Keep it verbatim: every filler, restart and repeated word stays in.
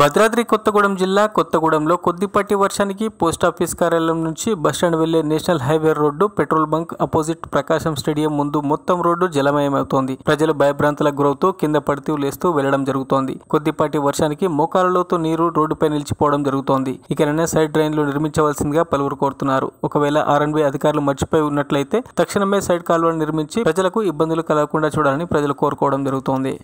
భద్రాద్రి కొత్తగూడెం జిల్లా కొత్తగూడెంలో కొద్దిపాటి వర్షానికి పోస్టాఫీస్ కార్యాలయం నుంచి బస్టాండ్ వెళ్లే national highway road petrol bunk opposite Prakasam stadium ముందు మొత్తం రోడ్డు జలమయమవుతోంది. ప్రజలు భయభ్రాంతులకు గురవుతూ కింద పడితూ లేస్తూ వెళ్లడం జరుగుతోంది. కొద్దిపాటి వర్షానికి మోకాళ్ళలోతు నీరు రోడ్డుపై నిలిచిపోవడం జరుగుతోంది. ఇకనే సైడ్ డ్రైన్లు నిర్మించవలసిందిగా పలువురు కోరుతున్నారు. ఒకవేళ ఆర్ఎండ్బీ అధికారులు మర్చిపోయి ఉన్నట్లయితే తక్షణమే సైడ్ కాలువలు నిర్మించి ప్రజలకు ఇబ్బందులు కలగకుండా చూడాలని ప్రజలు కోరుకోవడం జరుగుతోంది.